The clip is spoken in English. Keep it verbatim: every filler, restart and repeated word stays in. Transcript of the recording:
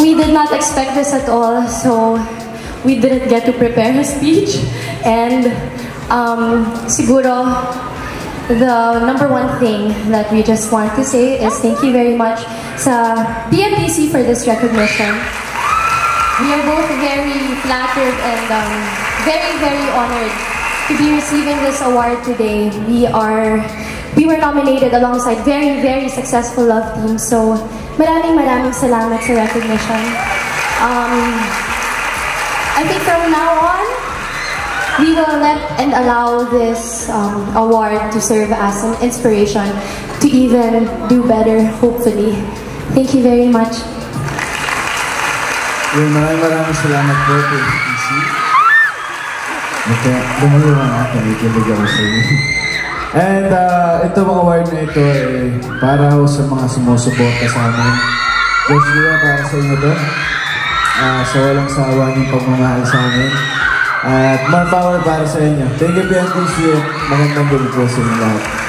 We did not expect this at all, so we didn't get to prepare a speech. And um, siguro, the number one thing that we just want to say is thank you very much sa P M P C for this recognition. We are both very flattered and um, very, very honored to be receiving this award today. We are We were nominated alongside very, very successful love teams. So, maraming maraming salamat sa recognition. Um, I think from now on, we will let and allow this um, award to serve as an inspiration to even do better, hopefully. Thank you very much. Well, maraming maraming salamat po kay P C. Okay, dumalo na ako. Ikilig ako sa inyo. And uh, ito mga award na ito ay eh, para sa mga sumusuporta sa amin. Joshua, para sa inyo ito. Uh, sa walang sawa niyong pagmamahal sa amin. At more power para sa inyo. Thank you, B N P U S Y O. Magandang gabi po sa inyo lahat.